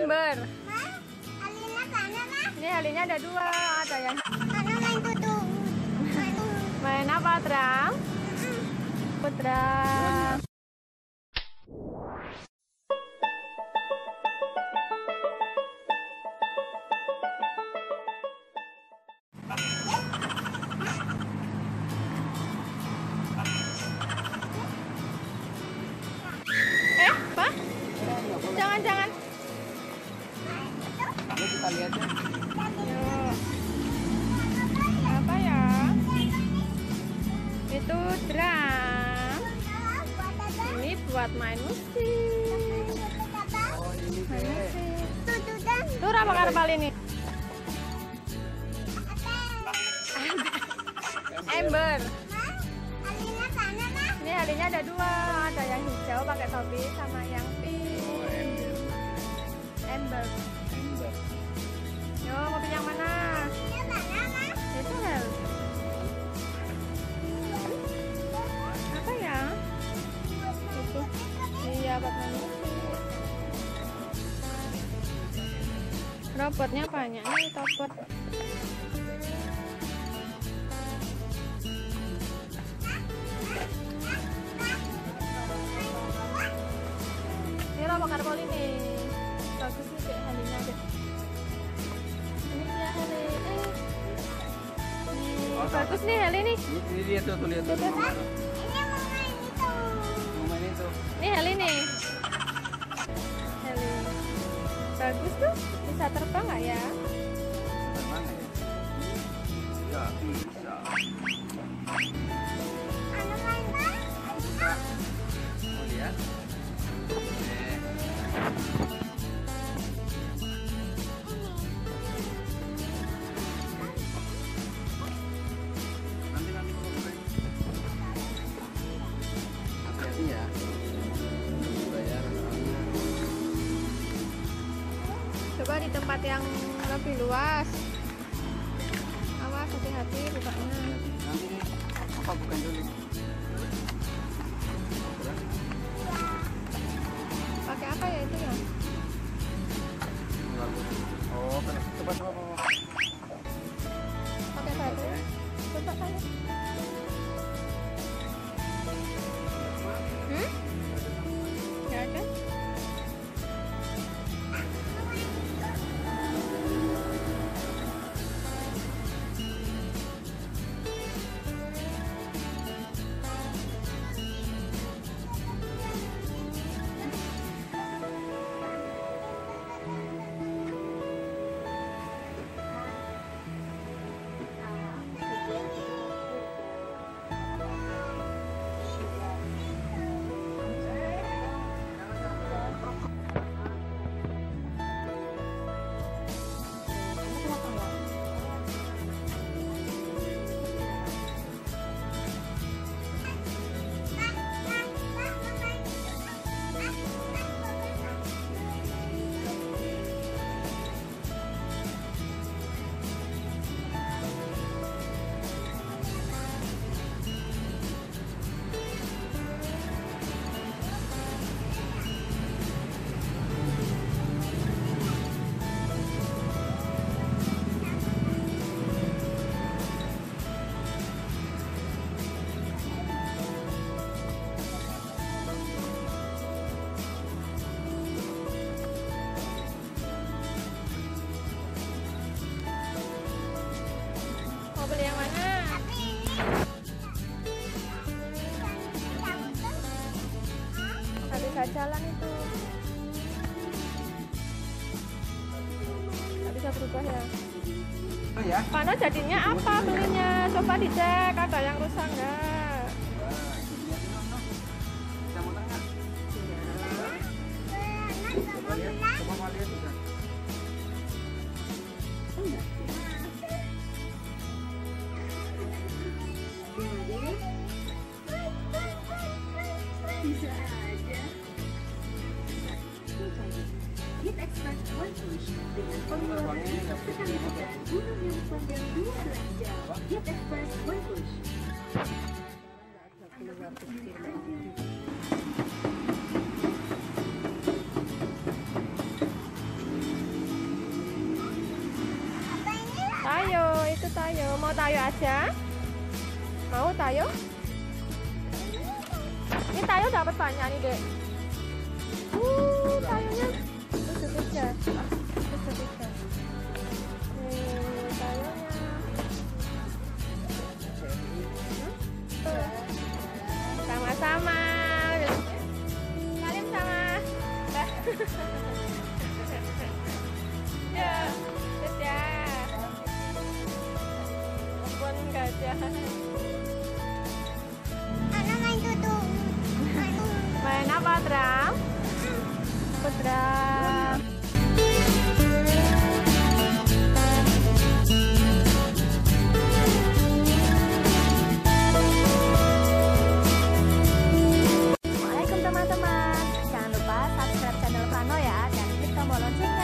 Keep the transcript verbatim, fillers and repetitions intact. Amber. Hah? Alina mana, Ma? Ini Helinya ada dua, ada yang mana main tutup. Main apa, Trang? Putra. Jangan-jangan. Ayo kita lihat ya. Yo. Apa ya? Itu drum. Ini buat main musik. Oh, ini deh. Tuh Robocar Poli ini. Amber. Ini Hellynya ada dua. Ada yang hijau pakai topi sama yang Amber. Amber. Yo, mau pilih yang mana? Yang mana, Ma? Itu Hel. Apa ya? Itu. Iya, batangnya. Robotnya banyak nih, robot. Ini Robocar Poli nih. Bagus nih kayak Hellynya aja. Ini dia Helly. Eh. Bagus nih Helly nih. Ini dia tuh, tuh lihat tuh. Ini mau main itu. Mau main itu. Ini Helly nih. Helly. Bagus tuh. Bisa terbang nggak ya? Terbang nggak ya? Ya bisa. Anu main apa? Mau lihat? Coba di tempat yang lebih luas. Awas, hati-hati bukanya. Nanti apa bukan dulu? Pakai apa ya itu ya? Oh, coba coba mau. Pakai batu. Coba kayak. Hmm? Nggak ada. Jalan itu nggak bisa berubah ya? Oh ya? Karena jadinya apa belinya? Coba dicek, ada yang rusak nggak? Coba lihat, coba lihat juga. Bisa aja. Get expert cartridge dengan pengeluaran tiga kali lipat guna yang panjang dua belas jam. Get expert cartridge. Tayo. Mau Tayo aja? Mau Tayo? Ini Tayo dapat banyak nih, Dek. Uh, Tayonya besar-besar. Besar-besar. Nih, Tayonya. Sama-sama. Kalian sama. Ya, sudah. Bukan gajah. Anak main tutung. Main apa, Dram? Dram. Assalamualaikum teman-teman. Jangan lupa subscribe channel Plano ya dan klik tombol lonceng.